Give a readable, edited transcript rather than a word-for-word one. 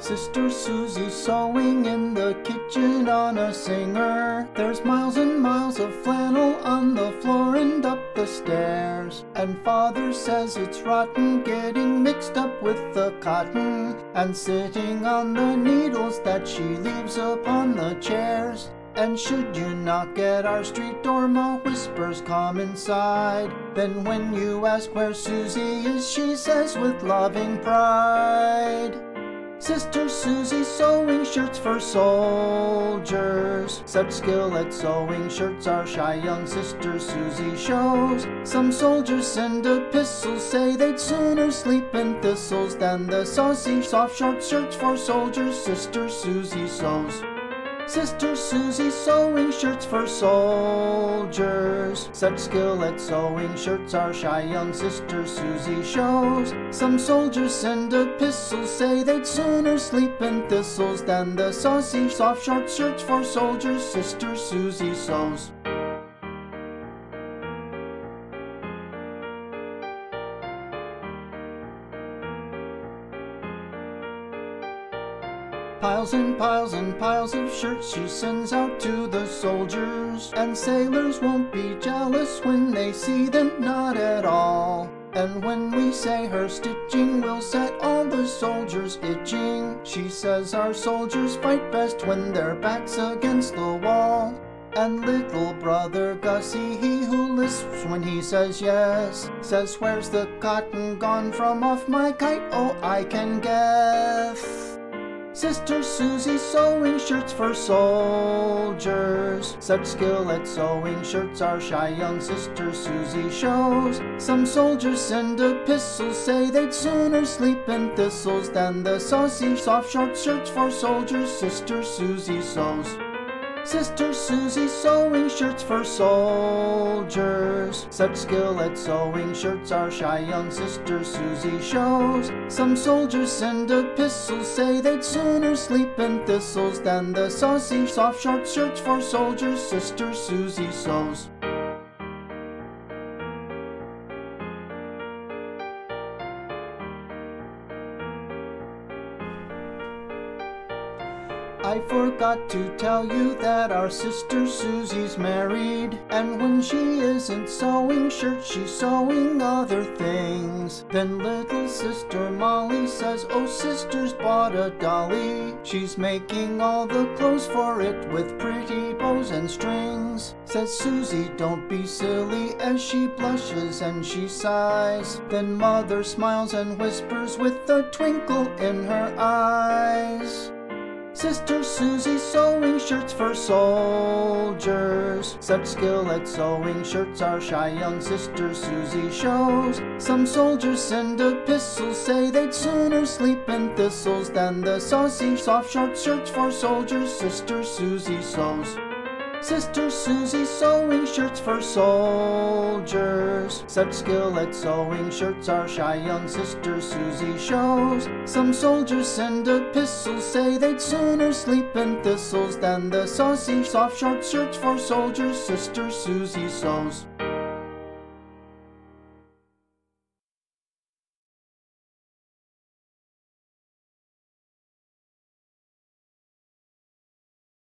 Sister Susie sewing in the kitchen on a singer. There's miles and miles of flannel on the floor and up the stairs. And Father says it's rotten, getting mixed up with the cotton, and sitting on the needles that she leaves upon the chairs. And should you knock at our street door, Ma whispers, "Come inside." Then when you ask where Susie is, she says with loving pride, "Sister Susie sewing shirts for soldiers." Such skill at sewing shirts our shy young Sister Susie shows. Some soldiers send epistles, say they'd sooner sleep in thistles than the saucy soft short shirts for soldiers Sister Susie sews. Sister Susie sewing shirts for soldiers. Such skill at sewing shirts our shy young Sister Susie shows. Some soldiers send epistles, say they'd sooner sleep in thistles than the saucy soft short shirts for soldiers Sister Susie sews. Piles and piles and piles of shirts she sends out to the soldiers, and sailors won't be jealous when they see them, not at all. And when we say her stitching will set all the soldiers itching, she says our soldiers fight best when their backs against the wall. And little brother Gussie, he who lisps when he says yes, says, "Where's the cotton gone from off my kite? Oh, I can guess." Sister Susie sewing shirts for soldiers. Such skill at sewing shirts our shy young Sister Susie shows. Some soldiers send epistles, say they'd sooner sleep in thistles than the saucy soft short shirts for soldiers Sister Susie sews. Sister Susie sewing shirts for soldiers. Such skill at sewing shirts our shy young Sister Susie shows. Some soldiers send epistles, say they'd sooner sleep in thistles than the saucy soft short shirts for soldiers Sister Susie sews. I forgot to tell you that our Sister Susie's married, and when she isn't sewing shirts, she's sewing other things. Then little Sister Molly says, "Oh, Sister's bought a dolly. She's making all the clothes for it with pretty bows and strings." Says Susie, "Don't be silly," as she blushes and she sighs. Then Mother smiles and whispers with a twinkle in her eyes, "Sister Susie sewing shirts for soldiers." Such skill at sewing shirts our shy young Sister Susie shows. Some soldiers send epistles, say they'd sooner sleep in thistles than the saucy soft short shirts for soldiers Sister Susie sews. Sister Susie sewing shirts for soldiers. Such skill at sewing shirts our shy young Sister Susie shows. Some soldiers send epistles, say they'd sooner sleep in thistles than the saucy soft short shirts for soldiers Sister Susie sews.